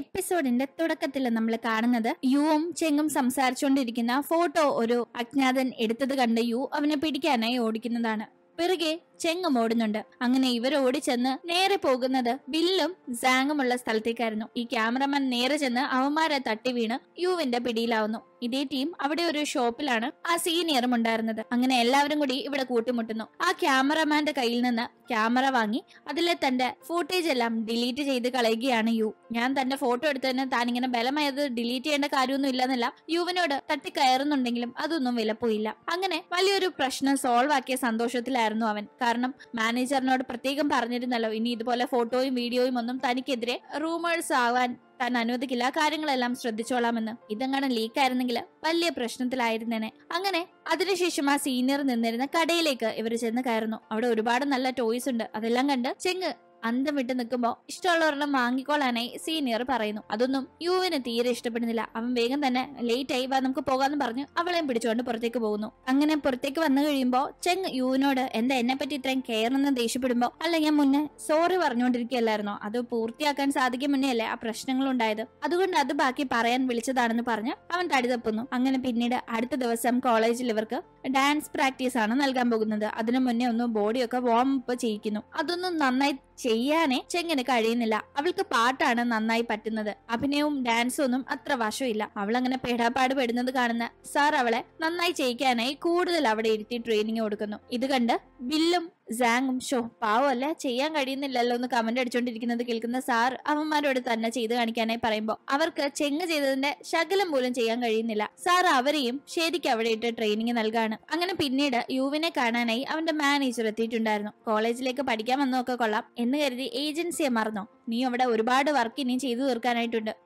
Episode in the Todakatilla Namlakarnada, Yum Chengum Samsarchondirikina, photo Oro Aknadan Editha the Ganda, you of Nepidicana Odikinadana. Perge, Chengam Odinunda, Angana Iver Odichana, Nere Poganada, Billum, Zangamulla Salticarno, E cameraman Nerejana, Avamara Tativina, you in the Pedilano. Ide team, Avade or Shopilana, a senior Mundarana, Angana Lavangudi, Ivada Kutumutano, a cameraman the Kailana, camera Vangi, Adalatanda, footage alam, delete the Kalagiana you. Yan than a photo at the Tanning and a Bellama, the delete and a Karunilla, you win order, Tatikaran and Dinglam, Adunum Villa Puilla. Angane, while your pressure solve a case and Doshatilano, Karnam, manager not Pratigam Parnitala, in either Pola photo, video, Mandam Tanikidre, rumors Savan. Tanano the Killa carrying alarm strut the Cholamana. Idangana Lake Carangilla, Palia Prashna the Light Nene. Angane, Adrishima senior than there in a Kade Laker, every Chen the Carano. Out of the Badanala toys under Adelanganda, Chenga, and the Mitanakamo, Stoller Mangicolane, senior Parano. Adunum, you in a theory stepinilla, Ambagan than a late Ivanam Kapoga and Barno, Avalan Pitch on the Porteca Bono. Angana Porteca and the Rimbo, Cheng, you know, and the Enapeti Trank Care and the Ishipimbo, Alangamune, Sori Varno de Kellerno, other Portia can Sadaki Manela, a Prashang Lundida. Adunada Baki Paran Vilchadan and the Parna, Avantadizapuno, Angana Pinida, Aditha there was some college liverka, dance practice on Algambogunda, Adanamune no body, a warm pachikino. Adunum Nanai. Cheyane, Cheng and a Cardinilla. Avika part and an anai patinada. Apinum, dance onum, atravashuilla. Avalangana peta pad bed in the garden. Saravale, Nanai Chekane, cood the lavadity training Odakano. Idaganda, Billum, Zangum, Show, Powella, Cheyangadin, the Lelon, the commended Chundikin, the Kilkan, the Sar, Avamadatana Cheda and Cana Parimbo. Avaka Chenga Chedan, Shakalam Bulan Cheyangadinilla. Saravarim, Shady Cavadated training in Algana. Angana Pinida, you win a canana, and the manager at the Tundarno. College like a padicam and noca collab. Agency Marno. You have a bad work in each other.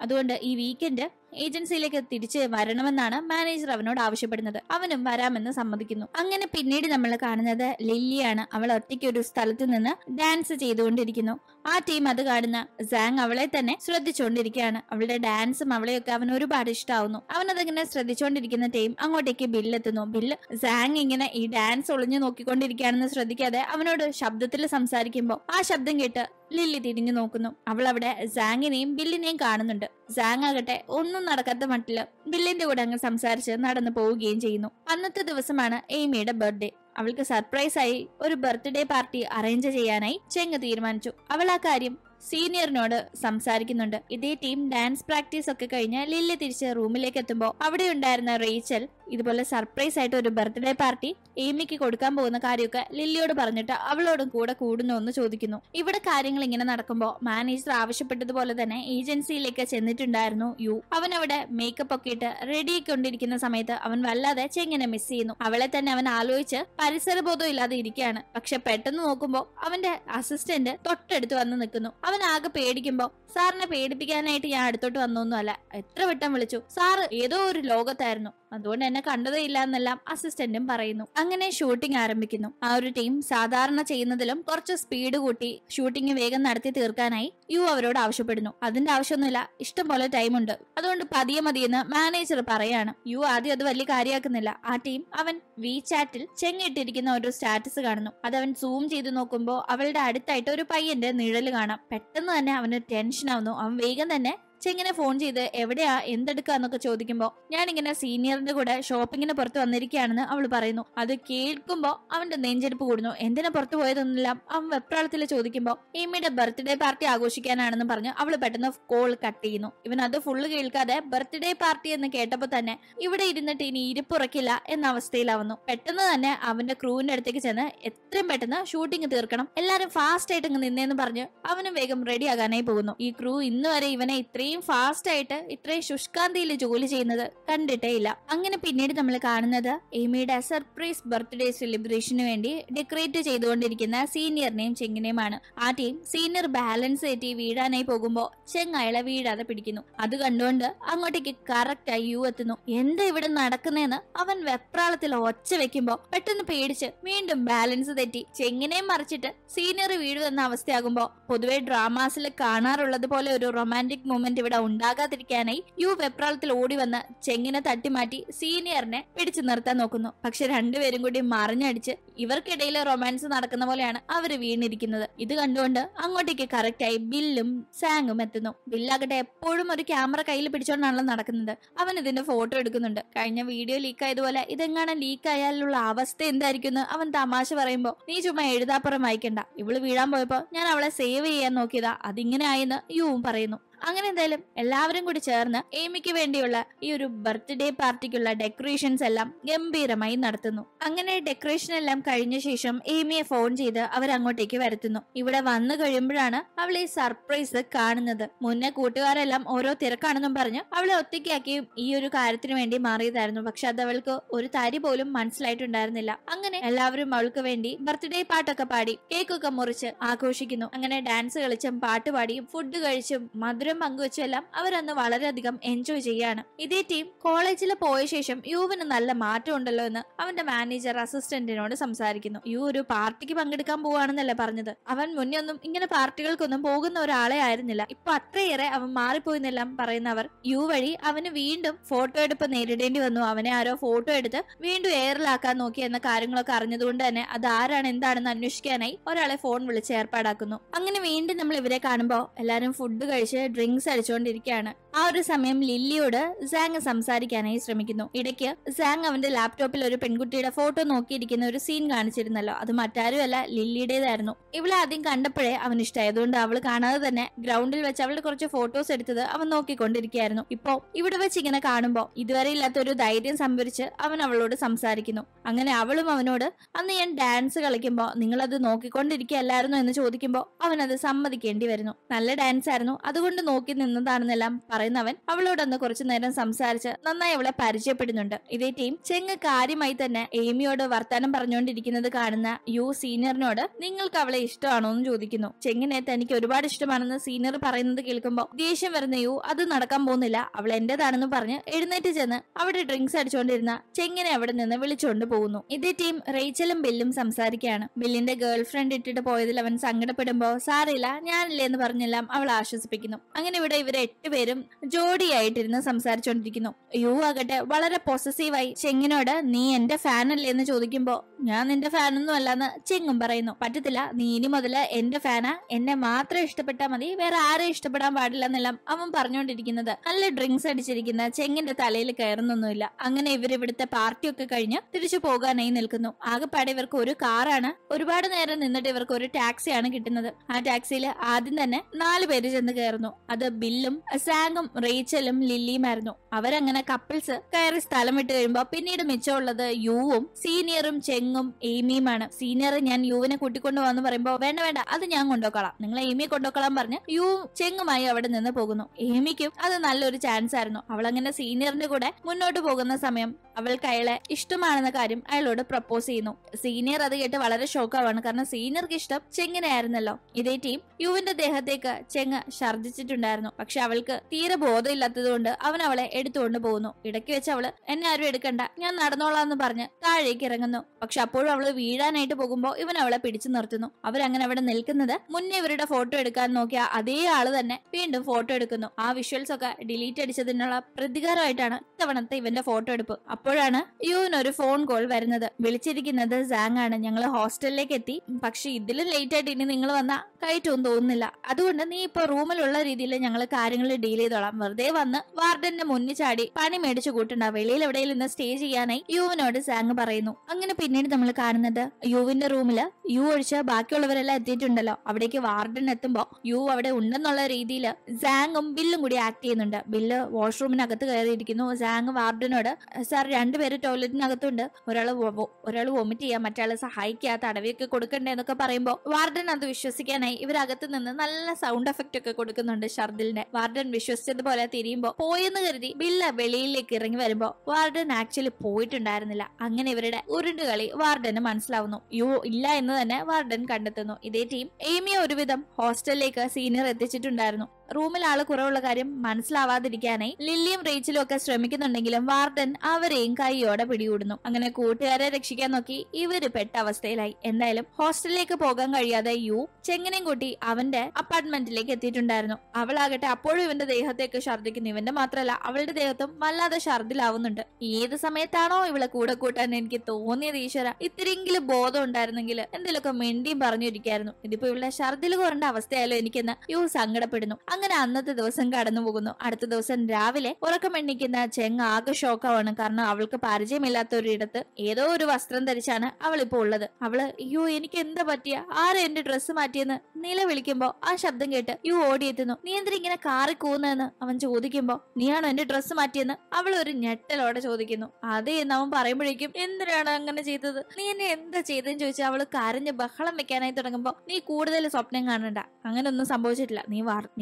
Other under E. Weekend Agency like a teacher, Varanamanana, managed Ravano Avaship another. Avanam Varam the Samadikino. Angana Pinid Namalakana, Liliana, Avalatiku Stalatinana, dance Chedon Dirikino. Our team at the gardener, Zang Avalatane, Sradichon Dirikana, Avala dance Mavalakan Urubadish Town. Avanather Sradichon Dirikana team, Angoteki Bill at the Nobil, Zang in an E dance, Olanokion Dirikana Sradikada, Avanoda Shabdatil Samsarikimbo. Our Shabdangeta, Lily Tiding Nokuno. Avalada, Zang in him, Bill in Karnanda. Zangagate, Unnu Narakata Matilla, Billy the Vodanga Samsarcha, not on the Po Gainjino. Another the Vasamana, A made a birthday. Avilka surprise I or a birthday party arrange a Jayana, Chengathir Manchu. Avalakarium, senior noda, Samsarikinunda. Ide team dance practice of Kakina, Lily Tisha, Rumilekatumbo, Avadarna Rachel, Idibola surprise I to a birthday party, Amiki Kodkambo, the Karyuka, Lilio de Barnetta, Avalod and Koda Kudun on the Chodikino. If it a carrying like in an Arakambo, man is Raviship at the Boladana, agency like a Chenditundarno, you. Avanavada, make a pocket, ready Kundikina Sameta, Avanvala, the Cheng and a Messino, Avalatan Avan Aloicha. Parisarabodo illa the Iricana, Paksha Petan Okumbo, Avanda assistant, Totted to Ananakuno, Avanaga paid Kimbo, Sarna paid Picanati Adto to Anonala, Etravetamalichu, Sar Edo Logaterno, Adonana Kanda the Ilanalam, assistant in Parano, Angana shooting Aramikino. Our team, Sadarna Chainadalam, Torture Speed Woody, shooting a vegan Narthi Turkanai, you overrode Avshapedno, Adan Avshanilla, Istabola Timunda, Adon to Padia Madina, manager Parayana, you are the other Velikaria Canilla, our team, Avan, we chattil, Cheng. Or status Gano. Other than Zoom Chidanokumbo, I will add Taito Pai and then Nidalagana. Petan and have an attention now. I'm vegan than a Cheng a phone either every day in the Kanaka Chodikimbo. Yanning in a senior the good shopping in a Porto and the Canana, Avalaparino. Other Kate Kumbo, I'm the danger Purno, and then a Porto and Lab, I'm a Pratilla Chodikimbo. He made a birthday party Agoshikan and the Parna, Avala pattern of coal catino. Even other full Gilka there, birthday party and the Katapatane. If it did in the Tini Purakilla and Navaste Lavano. Petana, I'm a crew in the Tekana, Etremetana, shooting at the Urkanam. Ella fast taking in the Parna, I'm a Vegam ready Agane Puno. E crew in the even a three. Fast tighter, it raised Shushkandi Jolie another, can detail. Angana Pinid Tamalakarnada, he made a surprise birthday celebration endi, decorated Chedon Dirikina, senior name Chenginemana. Our team, senior balance eti Vida Nepogumbo, Cheng Ila Vida the Pidikino. Ada Gandonda, Angotiki Karaka Yuatano, Yenda Vidan Nadakanana, Avan Vepratil Watchavekimbo, Petan Page, mean the balance of the tea, Chengine Marchita, senior Vida Navastiagumbo, Podway dramas like Kana, Rola the Polo romantic moment. ഇവിടെ ഉണ്ടാകാതിരിക്കാനായി U വെപ്രാളത്തിൽ ഓടി വന്ന ചെങ്ങിനെ തട്ടിമാറ്റി സീനിയറിനെ പിടിച്ചു നിർത്താൻ നോക്കുന്നു. പക്ഷെ രണ്ടുപേരും കൂടി മറിഞ്ഞടിച്ച് ഇവർക്കിടയിലെ romance നടക്കുന്ന പോലെയാണ് അവർ വീണിരിക്കുന്നത്. ഇത് കണ്ടുകൊണ്ട് അങ്ങോട്ടേക്ക് കറക്റ്റായി ബില്ലും സാങ്ങും എത്തുന്നു. ബില്ലാകട്ടെ എപ്പോഴും ഒരു ക്യാമറ കയ്യിൽ പിടിച്ചോണ്ടാണല്ലോ നടക്കുന്നത്. അവൻ ഇതിന്റെ ഫോട്ടോ എടുക്കുന്നുണ്ട്. കഴിഞ്ഞ വീഡിയോ ലീക്കായതുപോലെ ഇതെങ്ങാനും ലീക്കായാലുള്ള അവസ്ഥ എന്തായിരിക്കും എന്ന് അവൻ തമാശ പറയുമ്പോ, നീ ചുമ്മാ എഴുതാപ്പുറം വായിക്കണ്ട, ഇവള് വീഴാൻ പോയപ്പോ ഞാൻ അവളെ സേവ് ചെയ്യാൻ നോക്കിയതാ, അതിങ്ങനെ ആയെന്ന് യുവും പറയുന്നു. അങ്ങനെ എന്തായാലും എല്ലാവരും കൂടി ചേർന്ന് എമിക്ക് വേണ്ടിയുള്ള ഈ ഒരു ബർത്ത്ഡേ പാർട്ടിക്കുള്ള ഡെക്കറേഷൻസ് എല്ലാം ഗംഭീരമായി നടത്തുന്നു. അങ്ങനെ ഡെക്കറേഷൻ എല്ലാം കഴിഞ്ഞ ശേഷം എമിയെ ഫോൺ ചെയ്ത് അവർ അങ്ങോട്ടേക്ക് വരുത്തുന്നു. ഇവിടെ വന്നു കഴിയുമ്പോഴാണ് അവൾ ഈ സർപ്രൈസ് കാണുന്നത്. മുന്നേ കൂട്ടുകാരെല്ലാം ഓരോ തിരക്കാണെന്നും പറഞ്ഞ് അവളെ ഒറ്റയ്ക്കാക്കി ഈ ഒരു കാര്യത്തിന് വേണ്ടി മാറിയതായിരുന്നു. പക്ഷെ അത് അവൾക്ക് ഒരു തരി പോലും മനസ്സിലായിട്ടുണ്ടായിരുന്നില്ല. അങ്ങനെ എല്ലാവരും അവൾക്ക് വേണ്ടി ബർത്ത്ഡേ പാട്ടൊക്കെ പാടി കേക്കൊക്കെ മുറിച്ച് ആഘോഷിക്കുന്നു. അങ്ങനെ ഡാൻസ് കളിച്ചും പാട്ടുപാടിയും ഫുഡ് കഴിച്ചും മധുര പങ്കുവെച്ചെല്ലാം അവരന്ന് വളരെയധികം എൻജോയ് ചെയ്യാണ്. ഇതേ ടീം കോളേജിൽ പോയ ശേഷം യുവിന് നല്ല മാറ്റം ഉണ്ടല്ലോ എന്ന് അവന്റെ മാനേജർ അസിസ്റ്റന്റിനോട് സംസാരിക്കുന്നു. യു ഒരു പാർട്ടിക്ക് പങ്കെടുക്കാൻ പോവാണെന്നല്ലേ പറഞ്ഞത്? അവൻ മുന്നേ ഒന്നും ഇങ്ങനെ പാർട്ടികൾക്കൊന്നും പോകുന്ന ഒരാളെ ആയിരുന്നില്ല. ഇപ്പൊ അത്രയേറെ അവൻ മാറിപ്പോയിന്നെല്ലാം പറയുന്നവർ യു വഴി അവന് വീണ്ടും ഫോട്ടോ എടുപ്പ് നേരിടേണ്ടി വന്നു. അവനെ ആരോ ഫോട്ടോ എടുത്ത് വീണ്ടും എയറിലാക്കാൻ നോക്കി എന്ന കാര്യങ്ങളൊക്കെ അറിഞ്ഞതുകൊണ്ട് തന്നെ അത് ആരാണ് എന്താണെന്ന് അന്വേഷിക്കാനായി ഒരാളെ ഫോൺ വിളിച്ച് ഏർപ്പാടാക്കുന്നു. അങ്ങനെ വീണ്ടും നമ്മൾ ഇവരെ കാണുമ്പോൾ എല്ലാരും ഫുഡ് കഴിച്ച് ഡ്രിങ്ക്സ് അടിച്ചുകൊണ്ടിരിക്കുകയാണ്. ആ ഒരു സമയം ലില്ലിയോട് സാങ് സംസാരിക്കാനായി ശ്രമിക്കുന്നു. ഇടയ്ക്ക് സാങ് അവന്റെ ലാപ്ടോപ്പിൽ ഒരു പെൺകുട്ടിയുടെ ഫോട്ടോ നോക്കിയിരിക്കുന്ന ഒരു സീൻ കാണിച്ചിരുന്നല്ലോ. അത് മറ്റാരുമല്ല, ലില്ലിയുടേതായിരുന്നു. ഇവളെ ആദ്യം കണ്ടപ്പോഴേ അവൻ ഇഷ്ടമായതുകൊണ്ട് അവൾ കാണാതെ തന്നെ ഗ്രൗണ്ടിൽ വെച്ച് അവളുടെ കുറച്ച് ഫോട്ടോസ് എടുത്തത് അവൻ നോക്കിക്കൊണ്ടിരിക്കുകയായിരുന്നു. ഇപ്പോ ഇവിടെ വെച്ച് ഇങ്ങനെ കാണുമ്പോൾ ഇതുവരെ ഇല്ലാത്തൊരു ധൈര്യം സംഭരിച്ച് അവൻ അവളോട് സംസാരിക്കുന്നു. അങ്ങനെ അവളും അവനോട് അന്ന് ഞാൻ ഡാൻസ് കളിക്കുമ്പോൾ നിങ്ങളത് നോക്കിക്കൊണ്ടിരിക്കുകയല്ലായിരുന്നു എന്ന് ചോദിക്കുമ്പോൾ അവനത് സമ്മതിക്കേണ്ടി വരുന്നു. നല്ല ഡാൻസ് ആയിരുന്നു, അതുകൊണ്ട് നോക്കി നിന്നതാണെന്നെല്ലാം പറയുന്നവൻ അവളോടൊന്ന് കുറച്ചു നേരം സംസാരിച്ച് നന്നായി അവളെ പരിചയപ്പെടുന്നുണ്ട്. ഇതേ ടീം ചെങ്ങ് കാര്യമായി തന്നെ എമിയോട് വർത്താനം പറഞ്ഞുകൊണ്ടിരിക്കുന്നത് കാണുന്ന യു സീനിയറിനോട് നിങ്ങൾക്ക് അവളെ ഇഷ്ടമാണോ എന്ന് ചോദിക്കുന്നു. ചെങ്ങിനെ തനിക്ക് ഒരുപാട് ഇഷ്ടമാണെന്ന് സീനിയർ പറയുന്നത് കേൾക്കുമ്പോൾ ദേഷ്യം വരുന്ന യു അത് നടക്കാൻ പോകുന്നില്ല, അവൾ എന്റേതാണെന്ന് പറഞ്ഞ് എഴുന്നേറ്റ് ചെന്ന് അവിടെ ഡ്രിങ്ക്സ് അടിച്ചുകൊണ്ടിരുന്ന ചെങ്ങിനെ അവിടെ നിന്ന് വിളിച്ചുകൊണ്ട് പോകുന്നു. ഇതേ ടീം റേച്ചലും ബില്ലും സംസാരിക്കുകയാണ്. ബില്ലിന്റെ ഗേൾ ഫ്രണ്ട് ഇട്ടിട്ട് പോയതിൽ അവൻ സങ്കടപ്പെടുമ്പോ സാറില്ല ഞാനില്ലേ എന്ന് പറഞ്ഞെല്ലാം അവൾ ആശ്വസിപ്പിക്കുന്നു. അങ്ങനെ ഇവിടെ ഇവർ എട്ടുപേരും ജോഡിയായിട്ടിരുന്ന് സംസാരിച്ചോണ്ടിരിക്കുന്നു. യു ആകട്ടെ വളരെ പൊസസീവായി ചെങ്ങിനോട് നീ എന്റെ ഫാൻ അല്ലേ എന്ന് ചോദിക്കുമ്പോ ഞാൻ നിന്റെ ഫാനൊന്നും അല്ലെന്ന് ചെങ്ങും പറയുന്നു. പറ്റത്തില്ല, നീ ഇനി മുതല് എന്റെ ഫാനാ, എന്നെ മാത്രം ഇഷ്ടപ്പെട്ടാ മതി, വേറെ ആരെയും ഇഷ്ടപ്പെടാൻ പാടില്ല എന്നെല്ലാം അവൻ പറഞ്ഞുകൊണ്ടിരിക്കുന്നത് നല്ല ഡ്രിങ്ക്സ് അടിച്ചിരിക്കുന്ന ചെങ്ങിന്റെ തലയിൽ കയറുന്നൊന്നുമില്ല. അങ്ങനെ ഇവർ ഇവിടുത്തെ പാർട്ടിയൊക്കെ കഴിഞ്ഞ് തിരിച്ചു പോകാനായി നിൽക്കുന്നു. ആകെപ്പാടെ ഇവർക്ക് ഒരു കാറാണ്. ഒരുപാട് നേരം നിന്നിട്ട് ഇവർക്ക് ഒരു ടാക്സിയാണ് കിട്ടുന്നത്. ആ ടാക്സിയിൽ ആദ്യം തന്നെ 4 പേര് ചെന്ന് കയറുന്നു. അത് ബില്ലും സാങ്ങും റേച്ചലും ലില്ലിയുമായിരുന്നു. അവരങ്ങനെ കപ്പിൾസ് കയറി സ്ഥലം വിട്ട് കഴിയുമ്പോ പിന്നീട് മിച്ചമുള്ളത് യുവും സീനിയറും ചെങ്ങും എമിയുമാണ്. സീനിയർ ഞാൻ യുവിനെ കൂട്ടിക്കൊണ്ടു പോകാന്ന് പറയുമ്പോ വേണ്ട വേണ്ട അത് ഞാൻ കൊണ്ടുപോക്കളാം, നിങ്ങൾ എമിയെ കൊണ്ടുപോക്കളാൻ പറഞ്ഞ് യുവും ചെങ്ങുമായി അവിടെ നിന്ന് പോകുന്നു. എമിക്കും അത് നല്ലൊരു ചാൻസ് ആയിരുന്നു. അവളങ്ങനെ സീനിയറിന്റെ കൂടെ മുന്നോട്ട് പോകുന്ന സമയം അവൾക്ക് അയാളെ ഇഷ്ടമാണെന്ന കാര്യം അയാളോട് പ്രപ്പോസ് ചെയ്യുന്നു. സീനിയർ അത് കേട്ട് വളരെ ഷോക്കാവാണ്. കാരണം സീനിയർക്ക് ഇഷ്ടം ചെങ്ങിനെ ആയിരുന്നല്ലോ. ഇതേ ടീം യുവിന്റെ ദേഹത്തേക്ക് ചെങ്ങ് ർജിച്ചിട്ടുണ്ടായിരുന്നു. പക്ഷെ അവൾക്ക് തീരെ ബോധമില്ലാത്തത് കൊണ്ട് അവൻ അവളെ എടുത്തുകൊണ്ട് പോകുന്നു. ഇടയ്ക്ക് വെച്ച് അവള് എന്നെ ആരും എടുക്കണ്ട ഞാൻ നടന്നോളാന്ന് പറഞ്ഞ് താഴേക്ക് ഇറങ്ങുന്നു. പക്ഷെ അപ്പോഴും അവള് വീഴാനായിട്ട് പോകുമ്പോ ഇവൻ അവളെ പിടിച്ചു നിർത്തുന്നു. അവരങ്ങനെ അവിടെ നിൽക്കുന്നത് മുന്നേ ഇവരുടെ ഫോട്ടോ എടുക്കാൻ നോക്കിയ അതേ ആള് തന്നെ വീണ്ടും ഫോട്ടോ എടുക്കുന്നു. ആ വിഷ്വൽസ് ഒക്കെ ഡിലീറ്റ് അടിച്ചതിനുള്ള പ്രതികാരമായിട്ടാണ് ഇത്തവണത്തെ ഇവന്റെ ഫോട്ടോ എടുപ്പ്. അപ്പോഴാണ് യുവിനൊരു ഫോൺ കോൾ വരുന്നത്. വിളിച്ചിരിക്കുന്നത് സാങ് ആണ്. ഞങ്ങള് ഹോസ്റ്റലിലേക്ക് എത്തി, പക്ഷെ ഇതിലും ലേറ്റ് ആയിട്ട് ഇനി നിങ്ങൾ വന്ന കയറ്റൊന്നും തോന്നുന്നില്ല, അതുകൊണ്ട് നീ ഇപ്പൊ റൂമിലുള്ള രീതിയിൽ ഞങ്ങൾ കാര്യങ്ങൾ ഡീൽ ചെയ്തോളാം, വെറുതെ വന്ന് വാർഡന്റെ മുന്നിൽ ചാടി പണി മേടിച്ചു കൂട്ടണ്ട, വെളിയിൽ എവിടെയെങ്കിലും നിന്ന് സ്റ്റേ ചെയ്യാനായി യുവിനോട് സാങ് പറയുന്നു. അങ്ങനെ പിന്നീട് നമ്മൾ കാണുന്നത് യുവിന്റെ റൂമില് യു ഒഴിച്ച് ബാക്കിയുള്ളവരെല്ലാം എത്തിയിട്ടുണ്ടല്ലോ. അവിടേക്ക് വാർഡൻ എത്തുമ്പോ യു അവിടെ ഉണ്ടെന്നുള്ള രീതിയിൽ സാങ്ങും ബില്ലും കൂടി ആക്ട് ചെയ്യുന്നുണ്ട്. ബില്ല് വാഷ്റൂമിനകത്ത് കയറിയിരിക്കുന്നു. സാങ് വാർഡനോട് സാർ 2 പേര് ടോയ്ലറ്റിനകത്തുണ്ട്, ഒരാൾ വൊമിറ്റ് ചെയ്യാം, മറ്റാള് സഹായിക്കുക, തടവിയൊക്കെ കൊടുക്കണ്ടേ എന്നൊക്കെ പറയുമ്പോ വാർഡൻ അത് വിശ്വസിക്കാനായി ഇവരകത്ത് നിന്ന് നല്ല സൗണ്ട് എഫക്റ്റ് ഒക്കെ കൊടുക്കുന്നുണ്ട് ഷർദിലിന്റെ. വാർഡൻ വിശ്വസിച്ചതുപോലെ തിരിയുമ്പോ പോയെന്ന് കരുതി ബില്ല വെളിയിലേക്ക് ഇറങ്ങി വരുമ്പോ വാർഡൻ ആക്ച്വലി പോയിട്ടുണ്ടായിരുന്നില്ല. അങ്ങനെ ഇവരുടെ ഉരുണ്ടുകളി വാർഡന് മനസ്സിലാവുന്നു. യു ഇല്ല എന്ന് തന്നെ വാർഡൻ കണ്ടെത്തുന്നു. ഇതേ ടീം എമിയെ ഒരുവിധം ഹോസ്റ്റലിലേക്ക് സീനിയർ എത്തിച്ചിട്ടുണ്ടായിരുന്നു. റൂമിൽ ആള് കുറവുള്ള കാര്യം മനസ്സിലാവാതിരിക്കാനായി ലില്ലിയും റേച്ചിലും ഒക്കെ ശ്രമിക്കുന്നുണ്ടെങ്കിലും വാർഡൻ അവരെയും കൈയോടെ പിടികൂടുന്നു. അങ്ങനെ കൂട്ടുകാരെ രക്ഷിക്കാൻ നോക്കി ഇവര് പെട്ട അവസ്ഥയിലായി. എന്തായാലും ഹോസ്റ്റലിലേക്ക് പോകാൻ കഴിയാതെ യു ചെങ്ങനെയും കൂട്ടി അവന്റെ അപ്പാർട്ട്മെന്റിലേക്ക് എത്തിയിട്ടുണ്ടായിരുന്നു. അവളാകട്ടെ അപ്പോഴും ഇവന്റെ ദേഹത്തേക്ക് ഛർദിക്കുന്നു. ഇവന്റെ മാത്രമല്ല അവളുടെ ദേഹത്തും വല്ലാതെ ഛർദിലാവുന്നുണ്ട്. ഏത് സമയത്താണോ ഇവളെ കൂടെ കൂട്ടാൻ എനിക്ക് തോന്നിയത് ഈശ്വര, ഇത്തിരിയെങ്കിലും ബോധം ഉണ്ടായിരുന്നെങ്കിൽ എന്തെങ്കിലുമൊക്കെ മെണ്ടിയും പറഞ്ഞിരിക്കായിരുന്നു. ഇതിപ്പോ ഇവളുടെ ഛർദിൽ കുറേണ്ട അവസ്ഥയായാലും എനിക്കെന്ന് യു സങ്കടപ്പെടുന്നു. അങ്ങനെ അന്നത്തെ ദിവസം കടന്നു പോകുന്നു. അടുത്ത ദിവസം രാവിലെ ഉറക്കം എണ്ണിക്കുന്ന ചെങ്ങ് ആകെ ഷോക്കാവാണ്. കാരണം അവൾക്ക് പരിചയമില്ലാത്ത ഒരിടത്ത് ഏതോ ഒരു വസ്ത്രം ധരിച്ചാണ് അവളിപ്പോ ഉള്ളത്. അവള് യു എനിക്ക് എന്താ പറ്റിയ, ആരാ എന്റെ ഡ്രസ്സ് മാറ്റിയെന്ന് നില വിളിക്കുമ്പോ ആ ശബ്ദം കേട്ട് യു ഓടിയെത്തുന്നു. നീ എന്തിനാ ഇങ്ങനെ കാറി കൂന്നെന്ന് അവൻ ചോദിക്കുമ്പോ നീയാണോ എന്റെ ഡ്രസ്സ് മാറ്റിയെന്ന് അവൾ ഒരു ഞെട്ടലോടെ ചോദിക്കുന്നു. അതേ എന്ന് അവൻ പറയുമ്പോഴേക്കും എന്തിനാണ് അങ്ങനെ ചെയ്തത്, നീ എന്നെ എന്താ ചെയ്തെന്ന് ചോദിച്ചാൽ അവള് കരഞ്ഞ് ബഹളം വെക്കാനായി തുടങ്ങുമ്പോ നീ കൂടുതൽ സ്വപ്നം കാണണ്ട, അങ്ങനെ ഒന്നും സംഭവിച്ചിട്ടില്ല,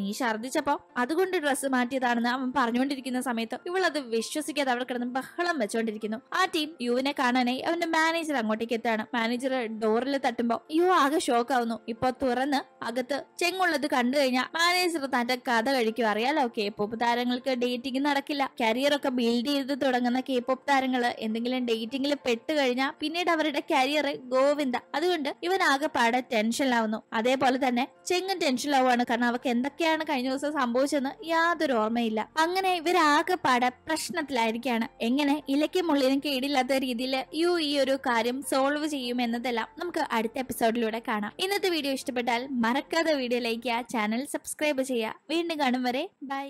നീ ഛർദിച്ചപ്പോ അതുകൊണ്ട് ഡ്രസ്സ് മാറ്റിയതാണെന്ന് അവൻ പറഞ്ഞുകൊണ്ടിരിക്കുന്ന സമയത്ത് ഇവൾ അത് വിശ്വസിക്കാതെ അവിടെ കിടന്ന് ബഹളം വെച്ചോണ്ടിരിക്കുന്നു. ആ ടീം യുവിനെ കാണാനായി അവന്റെ മാനേജർ അങ്ങോട്ടേക്ക് എത്താണ്. മാനേജർ ഡോറിൽ തട്ടുമ്പോ യു ആകെ ഷോക്ക് ആവുന്നു. ഇപ്പൊ തുറന്ന് അകത്ത് ചെങ്ങുള്ളത് കണ്ടു കഴിഞ്ഞാൽ മാനേജർ തന്റെ കഥ കഴിക്കും. അറിയാലോ, കെ പോപ്പ് താരങ്ങൾക്ക് ഡേറ്റിംഗ് നടക്കില്ല. കരിയർ ഒക്കെ ബിൽഡ് ചെയ്ത് തുടങ്ങുന്ന കെ പോപ്പ് താരങ്ങള് എന്തെങ്കിലും ഡേറ്റിംഗിൽ പെട്ട് കഴിഞ്ഞാൽ പിന്നീട് അവരുടെ കരിയർ ഗോവിന്ദ. അതുകൊണ്ട് ഇവൻ ആകെ പാടെ ടെൻഷനിലാവുന്നു. അതേപോലെ തന്നെ ചെങ്ങും ടെൻഷനിലാവുകയാണ്. കാരണം അവർക്ക് എന്തൊക്കെയാണ് കഴിഞ്ഞ ദിവസം സംഭവിച്ചെന്ന് യാതൊരു ഓർമ്മയില്ല. അങ്ങനെ ഇവരാകെ പാടെ പ്രശ്നത്തിലായിരിക്കാണ്. എങ്ങനെ ഇലയ്ക്കും മുള്ളിനും കേടില്ലാത്ത രീതിയിൽ യു ഈ ഒരു കാര്യം സോൾവ് ചെയ്യുമെന്നതെല്ലാം നമുക്ക് അടുത്ത എപ്പിസോഡിലൂടെ കാണാം. ഇന്നത്തെ വീഡിയോ ഇഷ്ടപ്പെട്ടാൽ മറക്കാതെ വീഡിയോ ലൈക്ക് ചെയ്യുക, ചാനൽ സബ്സ്ക്രൈബ് ചെയ്യുക. വീണ്ടും കാണും വരെ ബൈ.